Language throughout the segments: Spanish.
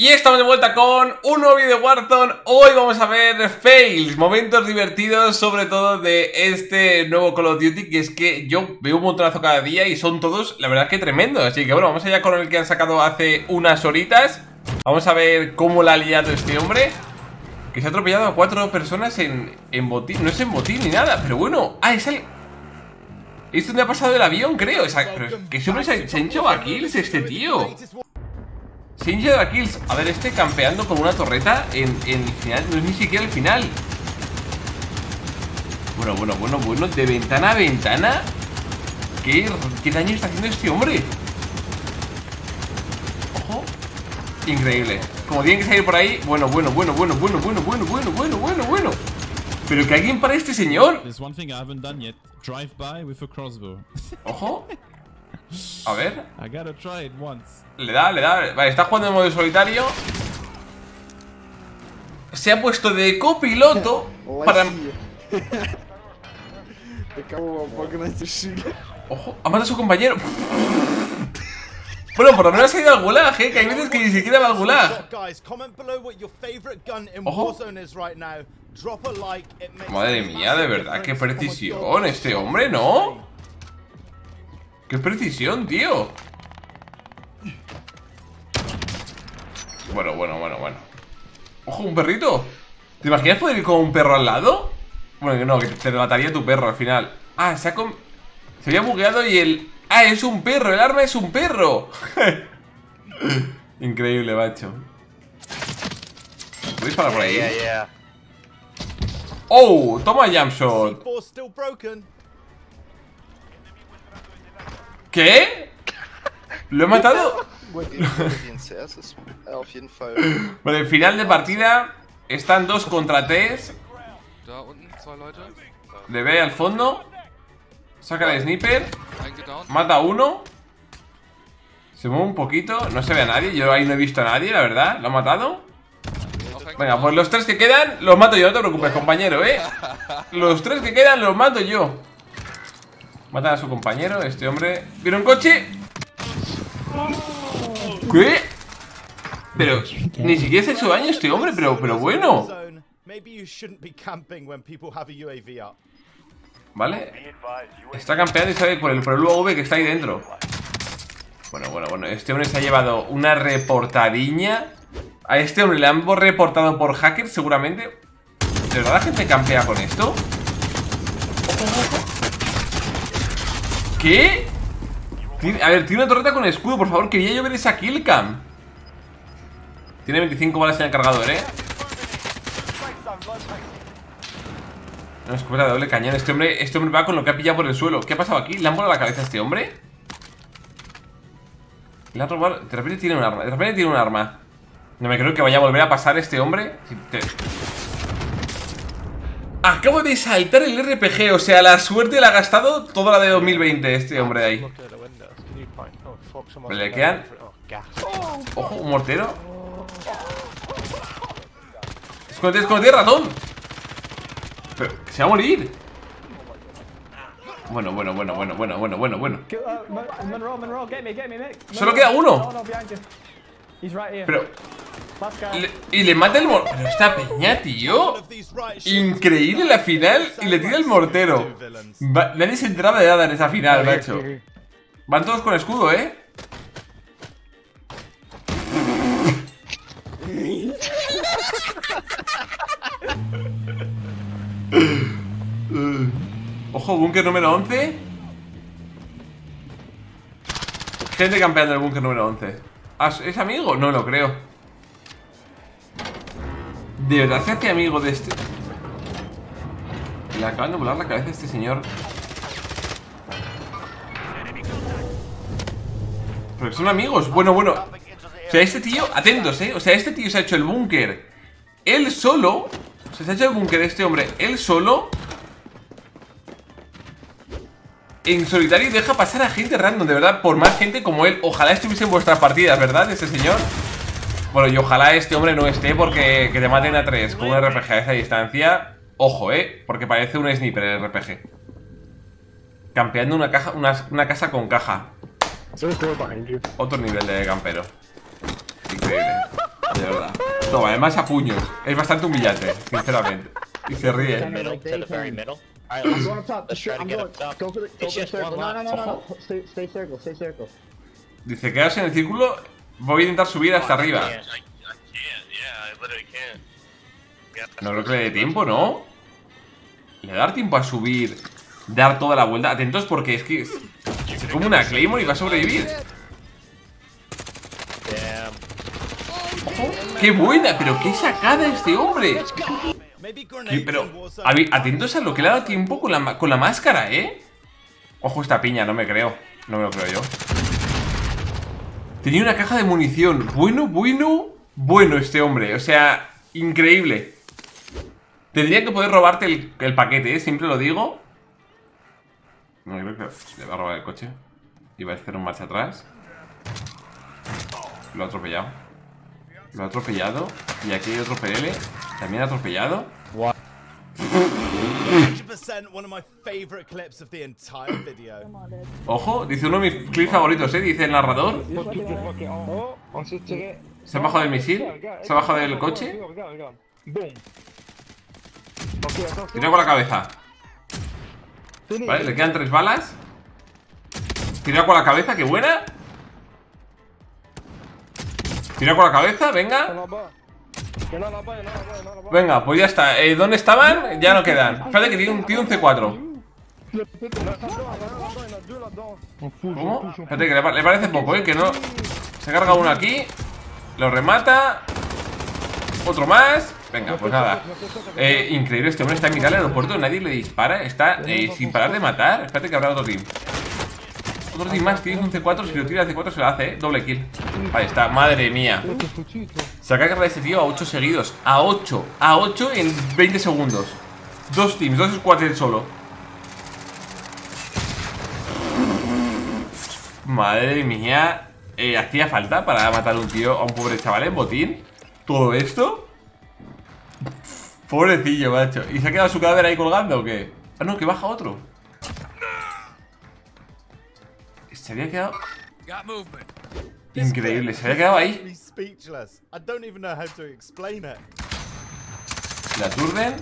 Y estamos de vuelta con un nuevo vídeo de Warzone. Hoy vamos a ver fails, momentos divertidos, sobre todo de este nuevo Call of Duty, que es que yo veo un montonazo cada día y son todos, la verdad, que tremendos. Así que bueno, vamos allá con el que han sacado hace unas horitas. Vamos a ver cómo la ha liado este hombre, que se ha atropellado a 4 personas en botín. No es en botín ni nada, pero bueno. Ah, es el... es donde ha pasado el avión, creo. Que siempre se han hecho a kills este tío. Se han llevado a kills. A ver, este campeando con una torreta en el final. No es ni siquiera el final. Bueno. De ventana a ventana. ¿Qué daño está haciendo este hombre? Ojo. Increíble. Como tienen que salir por ahí. Bueno. Pero que alguien para este señor. Ojo. A ver. Le da. Vale, está jugando en modo solitario. Se ha puesto de copiloto para... Ojo, ha matado a su compañero. Bueno, por lo menos ha ido al gulag, que hay veces que ni siquiera va al gulag. Ojo. Madre mía, de verdad, qué precisión este hombre, ¿no? ¡Qué precisión, tío! Bueno. ¡Ojo, un perrito! ¿Te imaginas poder ir con un perro al lado? Bueno, que no, que te mataría tu perro al final. Ah, se había bugueado y el... ¡Ah, es un perro! ¡El arma es un perro! Increíble, macho. ¿Puedes parar por ahí? ¡Oh! ¡Toma jumpshot! ¿Qué? ¿Lo he matado? Bueno, el final de partida. Están 2 contra 3. Le ve al fondo. Saca el sniper. Mata a uno. Se mueve un poquito. No se ve a nadie. Yo ahí no he visto a nadie, la verdad. Lo ha matado. Venga, pues los 3 que quedan los mato yo. No te preocupes, compañero, Los 3 que quedan los mato yo. Matan a su compañero, este hombre. ¿Viene un coche? ¿Qué? Pero ni siquiera se ha hecho daño este hombre, pero bueno. Vale. Está campeando y sale por el UAV que está ahí dentro. Bueno. Este hombre se ha llevado una reportadiña. A este hombre le han reportado por hacker, seguramente. ¿De verdad la gente campea con esto? ¿Qué? A ver, tiene una torreta con escudo, por favor. Quería yo ver esa killcam. Tiene 25 balas en el cargador, Una escopeta de doble cañón. Este hombre va con lo que ha pillado por el suelo. ¿Qué ha pasado aquí? ¿Le han volado la cabeza a este hombre? Le han robado. De repente tiene un arma. No me creo que vaya a volver a pasar este hombre. Acabo de saltar el RPG, o sea, la suerte la ha gastado toda la de 2020 este hombre de ahí. Le quedan... Ojo, un mortero. Escondete, ratón. Pero se va a morir. Bueno. Solo queda uno. Pero... Y le mata el mortero. Pero esta peña, tío. Increíble la final. Y le tira el mortero. Nadie se enteraba de nada en esa final, macho. Van todos con escudo, Ojo, búnker número 11. Gente campeando el búnker número 11. ¿Es amigo? No lo creo. De verdad, se hace amigo de este. Le acaban de volar la cabeza a este señor. Porque son amigos. Bueno. O sea, este tío, atentos, O sea, este tío se ha hecho el búnker. Él solo. O sea, se ha hecho el búnker de este hombre. Él solo. En solitario y deja pasar a gente random. De verdad, por más gente como él. Ojalá estuviese en vuestras partidas, ¿verdad? Este señor. Bueno, y ojalá este hombre no esté porque que te maten a 3 con un RPG a esa distancia. Ojo, porque parece un sniper el RPG. Campeando una caja, una casa con caja. Otro nivel de campero. Increíble. de verdad. Toma, además a puños. Es bastante humillante, sinceramente. Y se ríe. Dice, quedaos en el círculo. Voy a intentar subir hasta arriba. No creo que le dé tiempo, ¿no? Le dar tiempo a subir. Dar toda la vuelta. Atentos porque es que se come una Claymore y va a sobrevivir. ¡Qué buena! Pero qué sacada este hombre. Pero atentos a lo que le ha dado tiempo con la máscara, ¿eh? Ojo esta piña, no me creo. No me lo creo yo. Tenía una caja de munición. Bueno, bueno, bueno este hombre. O sea, increíble. Tendría que poder robarte el paquete, ¿eh? Siempre lo digo. No, creo que le va a robar el coche. Y va a hacer un marcha atrás. Lo ha atropellado. Lo ha atropellado. Y aquí hay otro PL. También ha atropellado. Ojo, dice uno de mis clips favoritos, ¿eh? Dice el narrador. Se ha bajado del misil. Se ha bajado del coche. Tira con la cabeza. Vale, le quedan 3 balas. Tira con la cabeza, qué buena. Tira con la cabeza, venga. Venga, pues ya está. ¿Dónde estaban? Ya no quedan. Espérate que tiene un C4. ¿Cómo? Espérate que le parece poco, ¿eh? Que no. Se carga uno aquí. Lo remata. Otro más. Venga, pues nada. Increíble, este hombre está en mitad del aeropuerto. Nadie le dispara. Está sin parar de matar. Espérate que habrá otro team. Otro team más. Tiene un C4. Si lo tira el C4 se lo hace, ¿eh? Doble kill. Ahí está. Madre mía. Se acaba de cargar este tío a 8 seguidos. A 8. A 8 en 20 segundos. 2 teams. 2 squads solo. Madre mía. Hacía falta para matar a un tío, a un pobre chaval en botín. Todo esto. Pobrecillo, macho. ¿Y se ha quedado su cadáver ahí colgando o qué? Ah, no, que baja otro. Se había quedado... Increíble, se había quedado ahí. La aturden.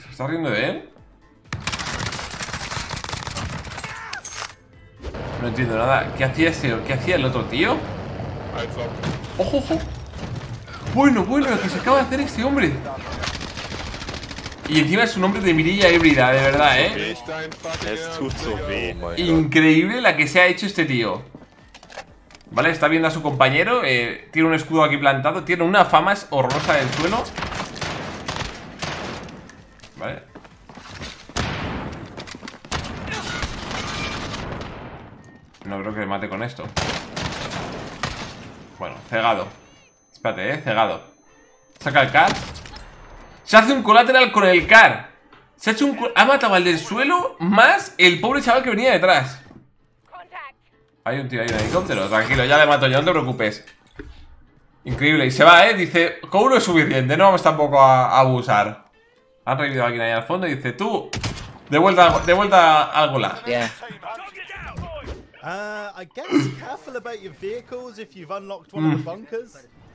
¿Se está riendo de él? No entiendo nada. ¿Qué hacía ese? ¿Qué hacía el otro tío? ¡Ojo, ojo! Bueno, bueno, lo que se acaba de hacer este hombre. Y encima es un hombre de mirilla híbrida, de verdad, ¿eh? Increíble la que se ha hecho este tío. Vale, está viendo a su compañero. Tiene un escudo aquí plantado. Tiene una fama horrorosa del suelo. Vale. No creo que le mate con esto. Bueno, cegado. Espérate, cegado. Saca el CAR. Se hace un colateral con el CAR. Se ha hecho un... Ha matado al del suelo más el pobre chaval que venía detrás. Hay un tío, hay un helicóptero. Tranquilo, ya le mato yo, no te preocupes. Increíble, y se va, dice, con uno es suficiente, no vamos tampoco a abusar. Han revivido a alguien ahí al fondo y dice, tú, de vuelta al Gulag.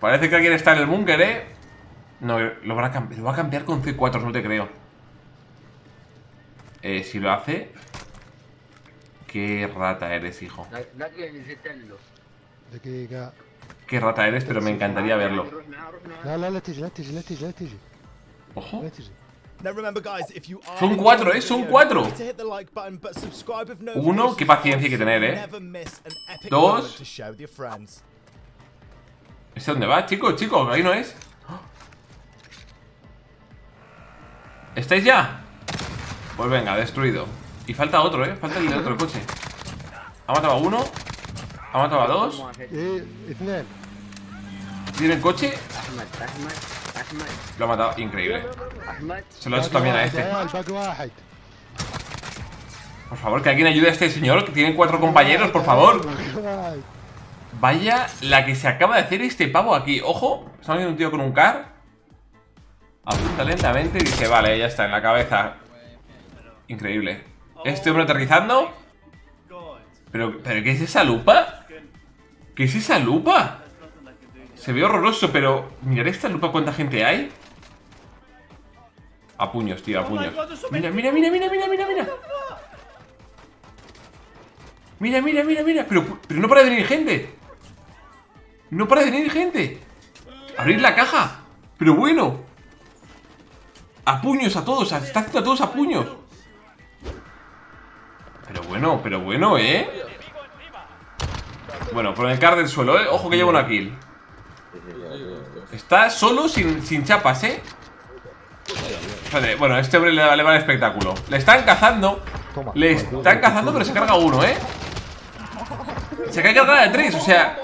Parece que alguien está en el búnker, No, lo va a cambiar con C4, no te creo. Si lo hace. Qué rata eres, hijo. Qué rata eres, pero me encantaría verlo. Ojo. Son 4, son 4. 1, qué paciencia hay que tener, 2. ¿Este dónde va? Chicos, ahí no es. ¿Estáis ya? Pues venga, destruido. Y falta otro, falta el de otro coche. Ha matado a uno. Ha matado a 2. Tiene el coche. Lo ha matado, increíble. Se lo ha hecho también a este. Por favor, que alguien ayude a este señor, que tiene 4 compañeros, por favor. Vaya la que se acaba de hacer este pavo aquí. Ojo, está viendo un tío con un CAR. Apunta lentamente y dice, vale, ya está, en la cabeza. Increíble. Este hombre aterrizando. Pero ¿qué es esa lupa? ¿Qué es esa lupa? Se ve horroroso, pero mirad esta lupa, cuánta gente hay. A puños, tío, a puños. Mira, mira, mira, mira, mira, mira, mira. Mira, mira, mira, mira. Pero no para de venir gente. No para de venir gente. Abrir la caja. Pero bueno. A puños a todos. Está haciendo a todos a puños. Pero bueno, ¿eh? Bueno, por el car del suelo, ¿eh? Ojo que lleva una kill. Está solo sin chapas, ¿eh? Vale, bueno, este hombre le va el espectáculo. Le están cazando. Le están cazando, pero se carga uno, ¿eh? Se acaba de cargar de tres, o sea...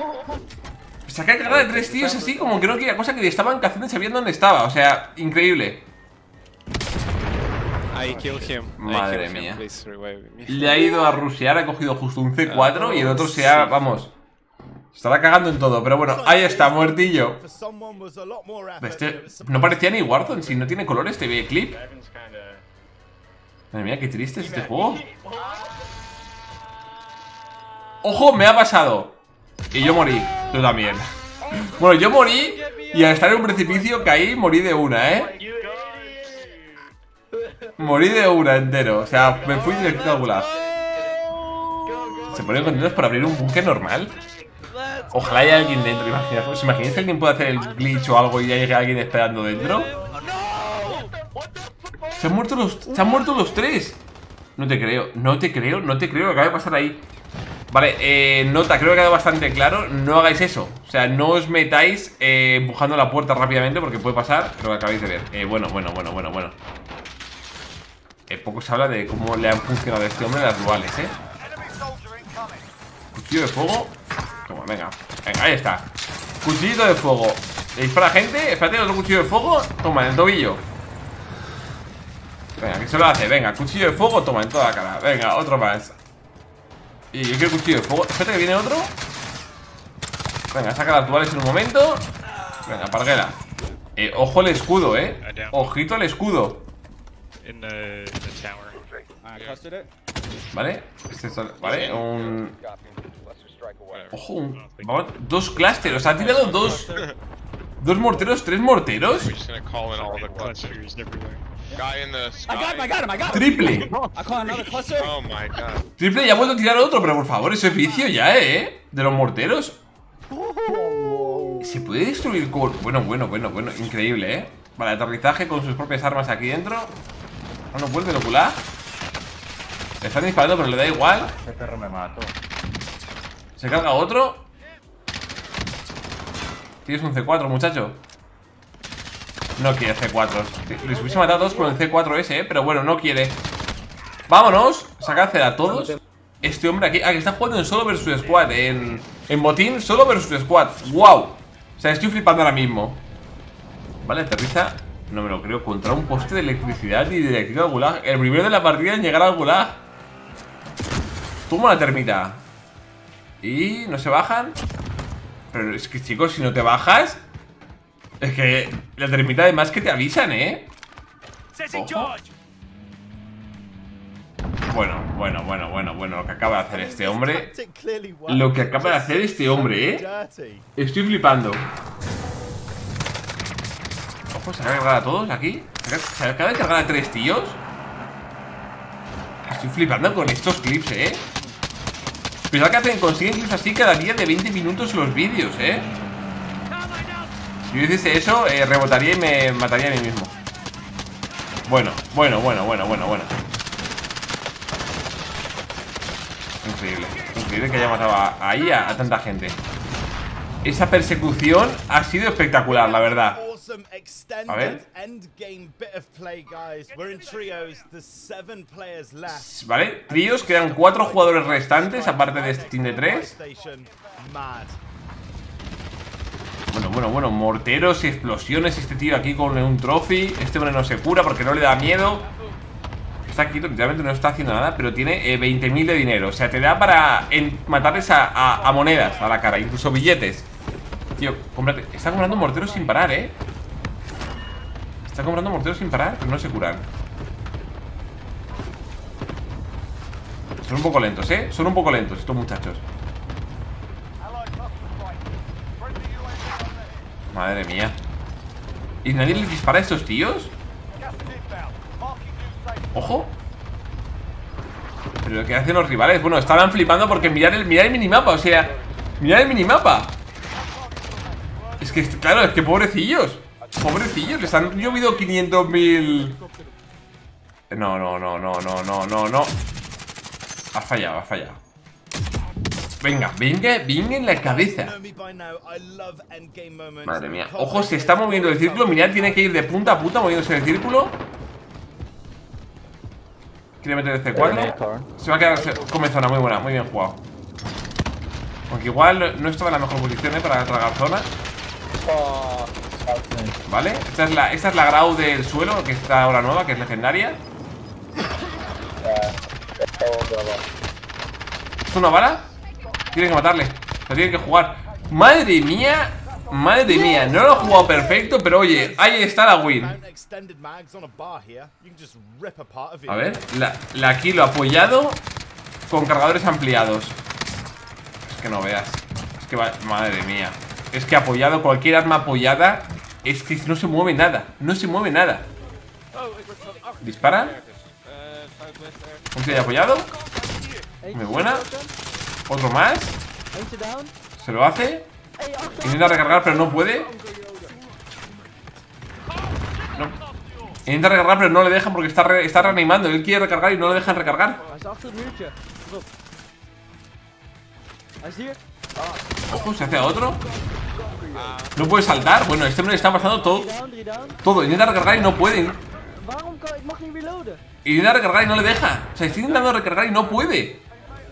Se acaba de cargar de tres tíos así como que no quería cosa que le estaban cazando y sabían dónde estaba. O sea, increíble. Madre mía. Le ha ido a rushear, ha cogido justo un C4 y el otro se ha... Vamos. Estará cagando en todo, pero bueno, ahí está, muertillo. Este no parecía ni Warzone, si no tiene color este clip. Madre mía, qué triste es este juego. ¡Ojo! Me ha pasado. Y yo morí, tú también. Bueno, yo morí y al estar en un precipicio caí, morí de una, ¿eh? Morí de una entero, o sea, me fui directo a Gulag. ¿Se ponen contentos por abrir un búnker normal? Ojalá haya alguien dentro, imaginaos. ¿Os imagináis que alguien puede hacer el glitch o algo y ya llegue alguien esperando dentro? Se han muerto los tres. No te creo, no te creo, no te creo lo que acaba de pasar ahí. Vale, nota, creo que ha quedado bastante claro. No hagáis eso, o sea, no os metáis empujando la puerta rápidamente porque puede pasar lo que acabáis de ver. Bueno. Poco se habla de cómo le han funcionado a este hombre las duales, ¿eh? Cuchillo de fuego. Toma, venga. Venga, ahí está. Cuchillito de fuego. ¿Le dispara gente? Espérate, otro cuchillo de fuego. Toma, en el tobillo. Venga, que se lo hace. Venga, cuchillo de fuego. Toma, en toda la cara. Venga, otro más. Y yo quiero cuchillo de fuego. Espérate que viene otro. Venga, saca las duales en un momento. Venga, parguela. Ojo al escudo, ¿eh? Ojito al escudo. Vale, vale, un... Ojo, vamos, dos clústeres, o sea, ha tirado dos morteros, tres morteros. Triple. Triple, ya ha vuelto a tirar otro, pero por favor, eso es vicio ya, de los morteros. Se puede destruir con... Bueno, increíble, Vale, aterrizaje con sus propias armas aquí dentro. Ah, no vuelve el ocular. Le están disparando, pero le da igual. Este perro me mató. Se carga otro. Tienes un C4, muchacho. No quiere C4. Les hubiese matado a dos con el C4S, pero bueno, no quiere. Vámonos, sacadse a todos. Este hombre aquí, que está jugando en solo versus squad. En botín, solo versus squad. ¡Wow! O sea, estoy flipando ahora mismo. Vale, aterriza. No me lo creo, contra un poste de electricidad y directo al Gulag. El primero de la partida en llegar al Gulag. Toma la termita. Y no se bajan. Pero es que, chicos, si no te bajas... Es que la termita además que te avisan, Ojo. Bueno, lo que acaba de hacer este hombre. Estoy flipando. Pues se acaba de cargar a todos aquí. Se acaba de cargar a tres tíos. Estoy flipando con estos clips, Pensad que consiguen clips así cada día de 20 minutos los vídeos, Si yo hiciese eso, rebotaría y me mataría a mí mismo. Bueno. Increíble que haya matado ahí a tanta gente. Esa persecución ha sido espectacular, la verdad. A ver. Vale, tríos, quedan 4 jugadores restantes aparte de este team de 3. Bueno, morteros y explosiones. Este tío aquí con un trophy. Este hombre no se cura porque no le da miedo. Está quieto, literalmente no está haciendo nada. Pero tiene 20.000 de dinero. O sea, te da para matarles a monedas a la cara, incluso billetes. Tío, cómprate. Está comprando morteros sin parar, Está comprando morteros sin parar, pero no se curan. Son un poco lentos, ¿eh? Son un poco lentos estos muchachos. Madre mía. ¿Y nadie les dispara a estos tíos? Ojo. Pero lo que hacen los rivales, bueno, estaban flipando porque mirar el minimapa, o sea, mirar el minimapa. Es que, claro, es que pobrecillos. Pobrecillos, les han llovido 500.000. No. Ha fallado. Venga en la cabeza. Madre mía. Ojo, se está moviendo el círculo. Mirad, tiene que ir de punta a punta moviéndose el círculo. Quiere meter el C4. Se va a quedar come zona, muy buena, muy bien jugado. Aunque igual no estaba en la mejor posición, para tragar zona. Vale, esta es la Grau del suelo, que está ahora nueva, que es legendaria. ¿Es una bala? Tienen que matarle, lo tienen que jugar. Madre mía. Madre mía, no lo he jugado perfecto, pero oye, ahí está la win. A ver, la Kilo apoyado con cargadores ampliados. Es que no veas. Es que madre mía. Es que apoyado, cualquier arma apoyada, es que no se mueve nada. No se mueve nada. ¿Disparan? Un tío apoyado. Muy buena. Otro más. Se lo hace. Intenta recargar, pero no puede. No. Intenta recargar, pero no le dejan porque está reanimando. Él quiere recargar y no le dejan recargar. Ojo, se hace a otro. No puede saltar. Bueno, este me lo está pasando todo. Intenta recargar y no puede. Intenta recargar y no le deja. O sea, está intentando recargar y no puede.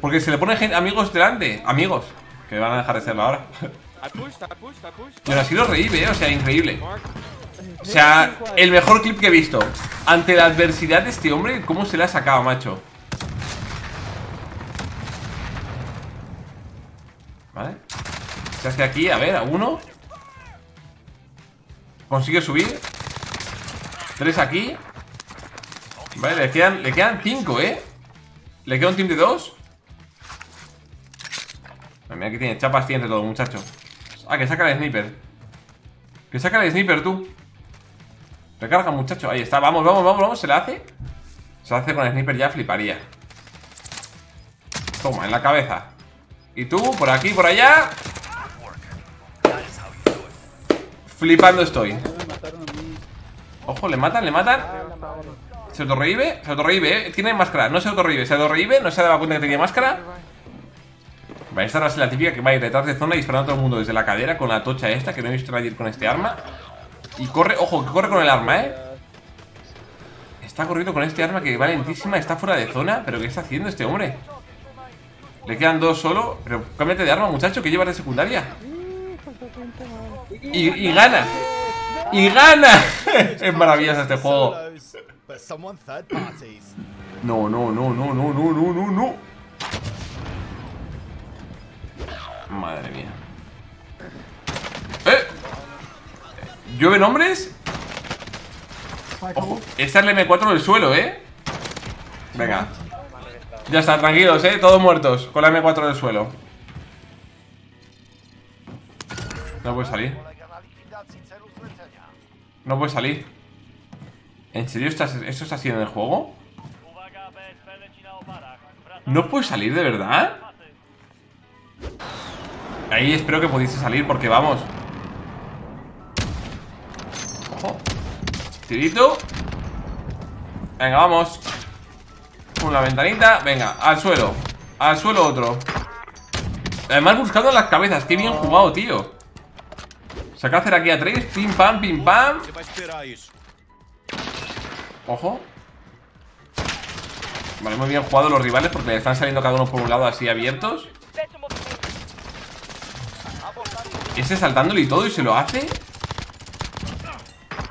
Porque se le pone gente, amigos delante. Amigos, que van a dejar de serlo ahora. Pero así lo revive, ¿eh? O sea, increíble. O sea, el mejor clip que he visto. Ante la adversidad de este hombre, ¿cómo se la ha sacado, macho? Vale. Se hace aquí, a ver, a uno. Consigue subir. Tres aquí. Vale, le quedan cinco, ¿eh? Le queda un team de dos. Mira que tiene, chapas tiene todo, muchacho. Ah, que saca el sniper. Que saca el sniper, tú. Recarga, muchacho, ahí está, vamos. ¿Se la hace? Se la hace con el sniper, ya fliparía. Toma, en la cabeza. Y tú, por aquí, por allá. Flipando estoy. Ojo, le matan. Se autorrevive, tiene máscara, no se autorrevive, no se ha dado cuenta que tenía máscara. Vale, esta va a ser la típica que va a ir detrás de zona disparando a todo el mundo desde la cadera con la tocha esta, que no he visto nadie con este arma. Y corre, ojo, que corre con el arma, ¿eh? Está corriendo con este arma que va lentísima, está fuera de zona. ¿Pero qué está haciendo este hombre? Le quedan dos solo. Pero cámbiate de arma, muchacho, que llevas de secundaria. Y gana. ¡Y gana! Es maravilloso este juego. No. Madre mía. ¡Eh! ¿Llueven hombres? Ojo, esta es la M4 en el suelo, ¿eh? Venga. Ya está, tranquilos, ¿eh? Todos muertos con la M4 en el suelo. No puede salir. ¿En serio esto está haciendo en el juego? ¿No puede salir de verdad? Ahí espero que pudiese salir porque vamos. Ojo. Tirito. Venga, vamos. Con la ventanita. Venga, al suelo. Al suelo otro. Además buscando las cabezas. Qué bien jugado, tío. Saca hacer aquí a tres. Pim, pam, pim, pam. Ojo. Vale, muy bien jugado los rivales porque le están saliendo cada uno por un lado así abiertos. Ese saltándole y todo y se lo hace.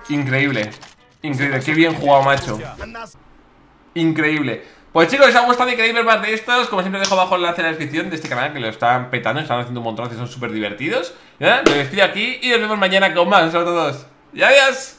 Increíble, qué bien jugado, macho. Increíble. Pues chicos, si os ha gustado y queréis ver más de estos, como siempre dejo abajo el enlace en la descripción de este canal, que lo están petando, están haciendo un montón, son súper divertidos. Me despido aquí y nos vemos mañana con más. Un saludo a todos y adiós.